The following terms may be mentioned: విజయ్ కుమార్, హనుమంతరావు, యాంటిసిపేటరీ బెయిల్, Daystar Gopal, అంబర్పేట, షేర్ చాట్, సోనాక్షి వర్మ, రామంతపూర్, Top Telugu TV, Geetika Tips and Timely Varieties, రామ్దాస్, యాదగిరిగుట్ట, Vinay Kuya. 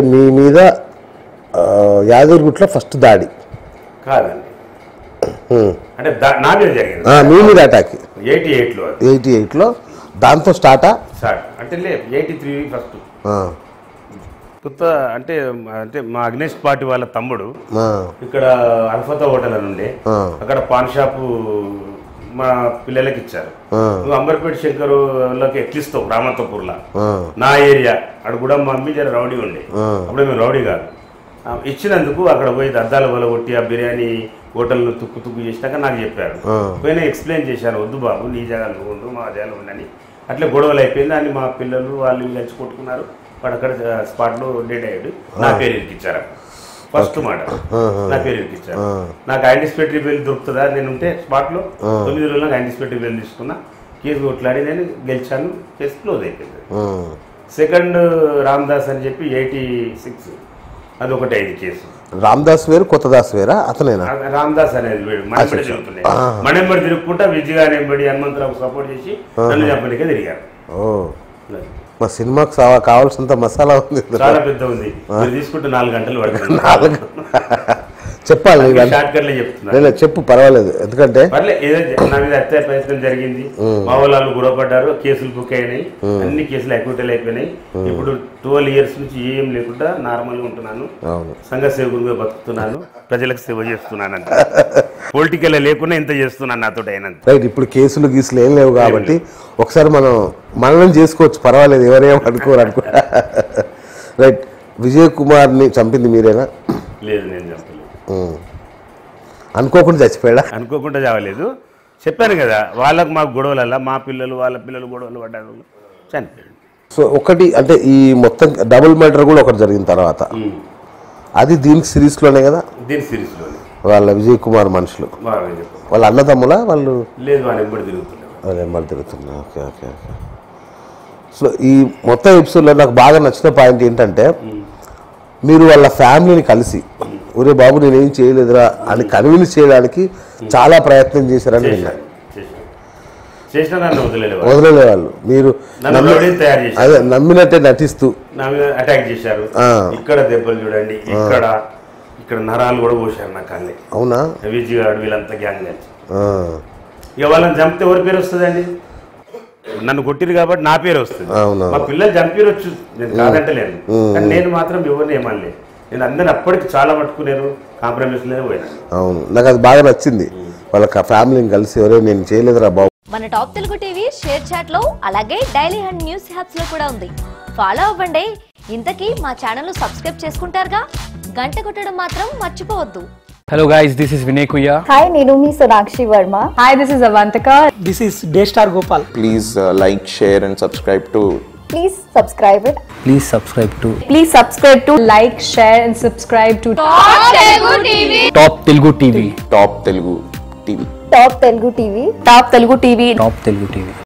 అంటే మీ మీద యాదగిరిగుట్ల ఫస్ట్ దాడి కాదండి. అంటే నా మీద జరిగింది. ఆ మీ మీద అటాక్ 88 లో 88 లో దాంతో స్టార్ట్ ఆ సార్ అంటే 83 ఫస్ట్ ఆ కొత్త అంటే అంటే మా అగ్నేష్ పార్టీ వాళ్ళ తమ్ముడు ఇక్కడ అల్ఫతా హోటల్ అని ఉండే అక్కడ పాన్ షాప్ మా పిల్లలకి ఇచ్చారు. నువ్వు అంబర్పేట శంకర్ వాళ్ళకి ఎక్కిస్తావు రామంతపూర్లా నా ఏరియా అక్కడ కూడా మా మమ్మీ జర రౌడీ ఉండే అప్పుడు మేము రౌడీ కాదు. ఇచ్చినందుకు అక్కడ పోయి అద్దాల వల్ల కొట్టి ఆ బిర్యానీ హోటల్ను తుక్కు తుక్కు చేసినాక నాకు చెప్పారు. పోయినా ఎక్స్ప్లెయిన్ చేశాను వద్దు బాబు నీ జాగాలు ఉండు మా జాగాలు ఉండని అట్లా గొడవలు అయిపోయింది. అని మా పిల్లలు వాళ్ళు కలిసి కొట్టుకున్నారు వాడు అక్కడ స్పాట్లో డేట్ అయ్యాడు. నా పేరు ఇరికిచ్చారు ఫస్ట్ మాట నా పేరు ఇరికిచ్చారు. నాకు యాంటిసిపేటరీ బెయిల్ దొరుకుతుందా నేను ఉంటే స్పాట్లో 9 రోజులు నాకు యాంటిసిపేటరీ బెయిల్ తీసుకున్నా. కేసు కొట్లాడి నేను గెలిచాను కేసు క్లోజ్ అయిపోయింది. సెకండ్ రామ్దాస్ అని చెప్పి 86 అది ఒకటి 5 కేసు. రామ్దాస్ వేరు కొత్తదాస్ వేరా అతనేనా? రామ్దాస్ అనేది వేడు మణింబడి తిరుగుతున్నాయి. మణింబడి తిరుగుకుంటా విజయగానేంబడి హనుమంతరావు సపోర్ట్ చేసి నన్ను చంపనికే తిరిగారు. మా సినిమాకు కావాల్సినంత మసాలా ఉంది చాలా పెద్ద ఉంది. తీసుకుంటే 4 గంటలు పడుతుంది. 4 చెప్పాలి నేను చెప్పు పర్వాలేదు ఎందుకంటే నా మీద హత్య ప్రయత్నం జరిగింది. మా వాళ్ళు గొడవపడ్డారు కేసులు బుక్ అయినాయి అన్ని కేసులు అక్విటల్ అయిపోయినాయి. ఇప్పుడు 12 years నుంచి ఏం లేకుండా నార్మల్గా ఉంటున్నాను. సంఘ సేవకులుగా బతుకుతున్నాను ప్రజలకు సేవ చేస్తున్నాను పొలిటికల్ లేకుండా ఇంత చేస్తున్నాను నాతో అయినంత. రైట్ ఇప్పుడు కేసులు గీసులు ఏం లేవు కాబట్టి ఒకసారి మనం మననం చేసుకోవచ్చు పర్వాలేదు ఎవరేమో అనుకోరు అనుకుంటా. రైట్ విజయ్ కుమార్ని చంపింది మీరేనా? లేదు నేను చంపలేదు. అనుకోకుండా చచ్చిపోయాడా? అనుకోకుండా చావలేదు చెప్పాను కదా వాళ్ళకు మాకు గొడవలల్లా మా పిల్లలు వాళ్ళ పిల్లలు గొడవలు పడ్డారు చనిపోయాడు. సో ఒకటి అంటే ఈ మొత్తం డబుల్ మర్డర్ కూడా ఒకటి జరిగిన తర్వాత అది దీనికి సిరీస్లోనే కదా? దీని సిరీస్లోనే వాళ్ళ విజయ్ కుమార్ మనుషులు వాళ్ళ అన్నదమ్ముల వాళ్ళు లేదు వాళ్ళు ఎంబడి తిరుగుతున్నారు వాళ్ళు ఎంబడి తిరుగుతున్నారు. Okay okay okay. సో ఈ మొత్తం ఎపిసోడ్లో నాకు బాగా నచ్చిన పాయింట్ ఏంటంటే మీరు వాళ్ళ ఫ్యామిలీని కలిసి ఒరే బాబు నేనేం చేయలేదురా అని కన్విన్స్ చేయడానికి చాలా ప్రయత్నం చేశారని విన్నాను. వదిలేలే వాళ్ళు మీరు అదే నమ్మినట్టే నటిస్తూ అటాక్ చేశారు. ఇక్కడ దెబ్బలు చూడండి ఇక్కడ ఇక్కడ నరాలు కూడా పోసారు నాకు అన్నీ. అవునా? విజయగాడు వీళ్ళంతా గ్యాంగ్ కలిసి ఇక వాళ్ళని చంపితే ఎవరి పేరు వస్తుందండి? నన్ను కొట్టిరు కాబట్టి నా పేరు వస్తుంది. మా పిల్లలు చంపిరొచ్చు నేను కాదంటలేను కానీ నేను మాత్రం ఎవరిని ఏమనలేదు. నేను అందరిని అప్పటికి చాలా మట్టుకు నేను కాంప్రమైజ్లోనే పోయాను. అవును నాకు అది బాగా నచ్చింది వాళ్ళ ఫ్యామిలీని కలిసి ఎవరో నేను చేయలేదురా బాబు. మన top Telugu TV షేర్ చాట్ లో అలాగే డైలీ హండ్ న్యూస్ హ్యాప్స్ లో కూడా ఉంది ఫాలో అవ్వండి. ఇంతకీ మా ఛానల్ సబ్స్క్రైబ్ చేసుకుంటారుగా గంట కొట్టడం మాత్రం మర్చిపోవద్దు. Hello guys, this is Vinay Kuya. Hi, నేను మీ సోనాక్షి వర్మ. Hi, this is Avantika. This is Daystar Gopal. Please like, share and subscribe to. Please subscribe it. Please subscribe to. Please subscribe to like, share and subscribe to Top Telugu TV. Top Telugu TV. Top Telugu TV. Top Telugu TV. Top Telugu TV. Top Telugu TV.